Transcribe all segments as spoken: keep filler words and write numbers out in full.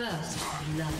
First blood.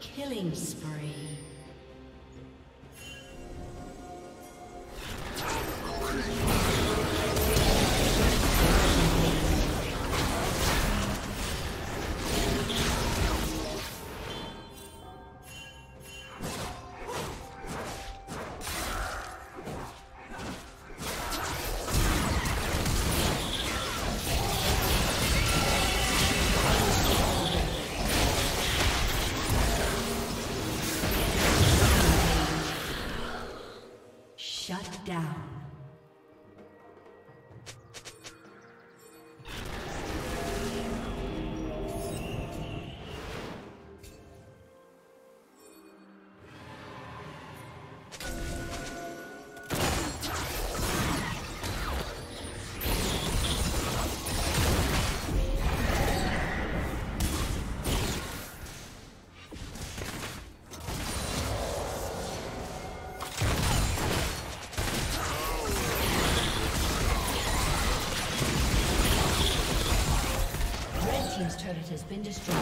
Killing spree. Down. Turret has been destroyed.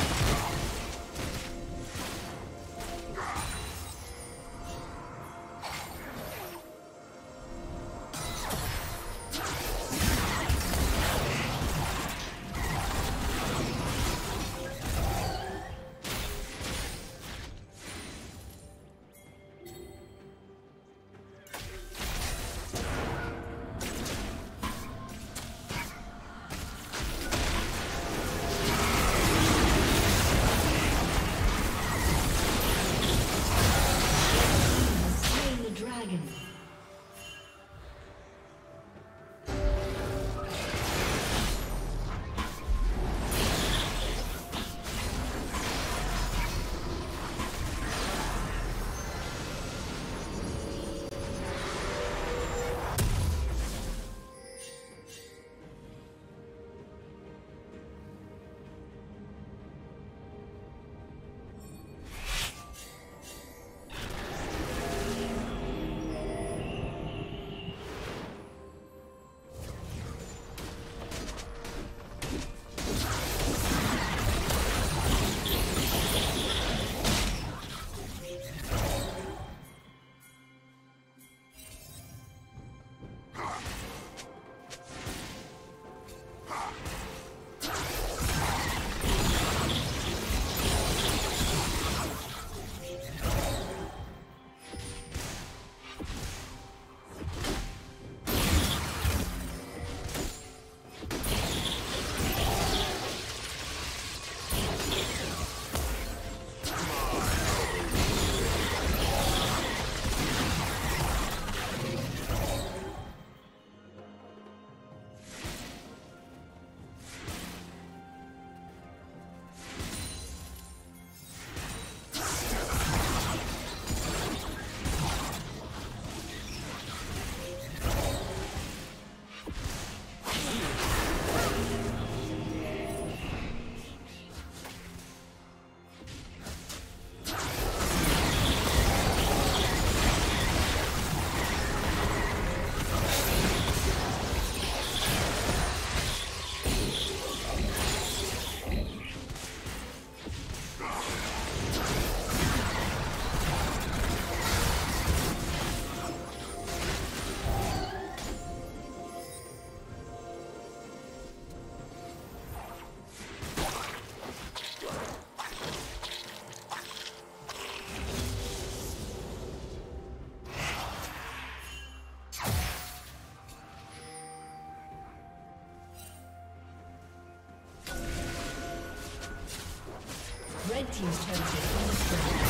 Red team's turret has been destroyed.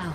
down.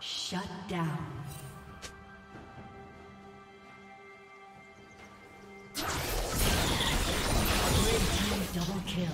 Shut down. Double kill.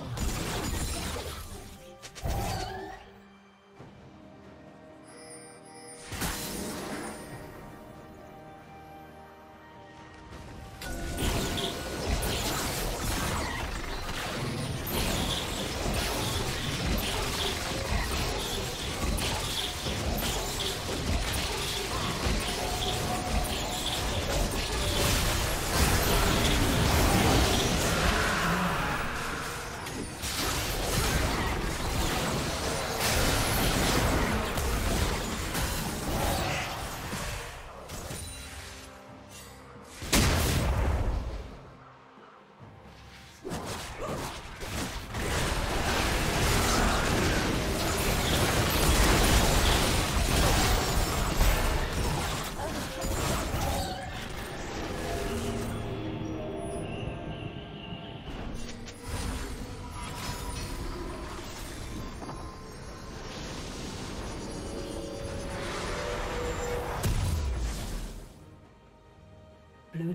Blue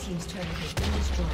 Team's turret has been destroyed.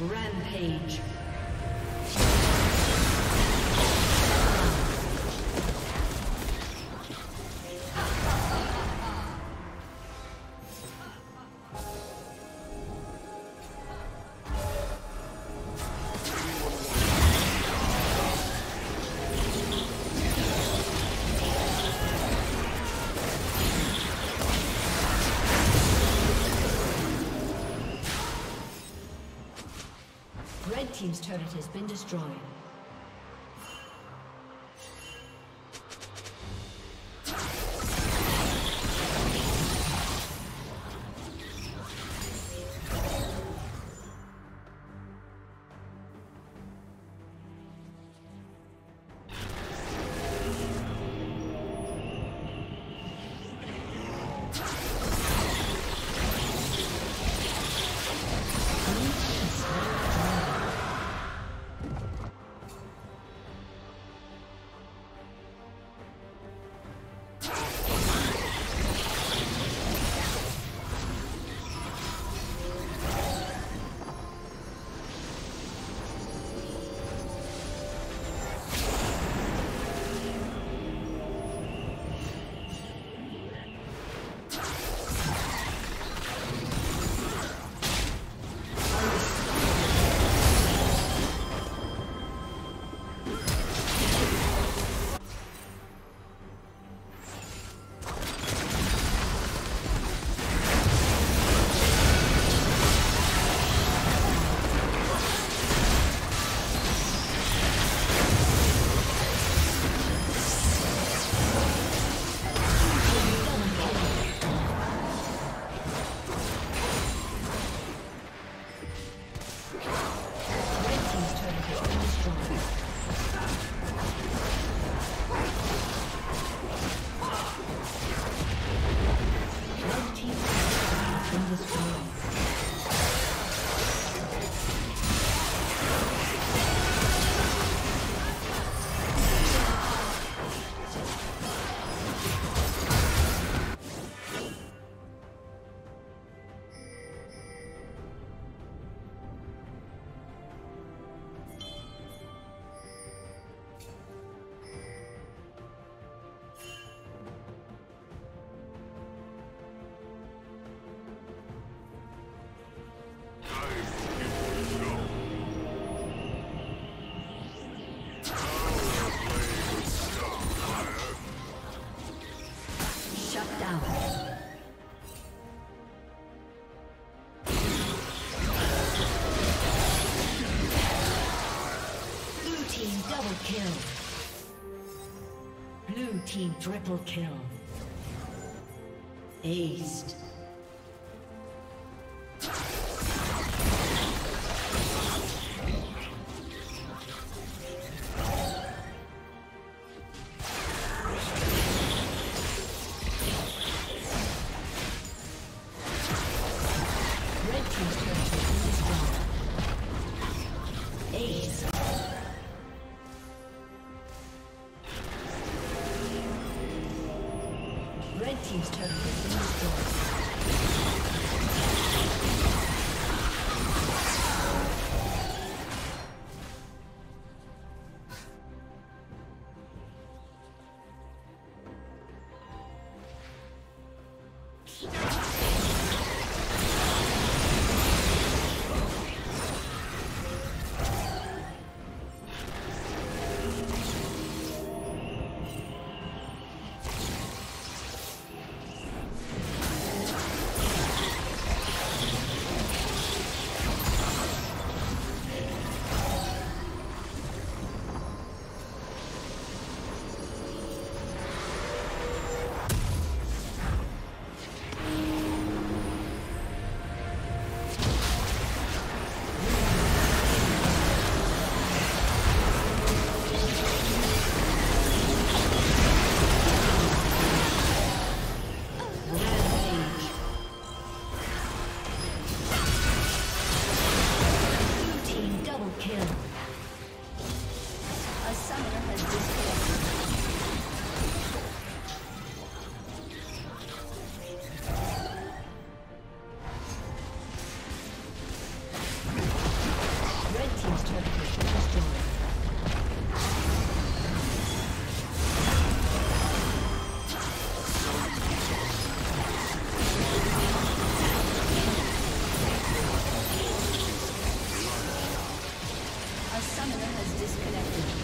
Rampage. Red team's turret has been destroyed. Team triple kill. Aced. Team's turn Summoner has disconnected.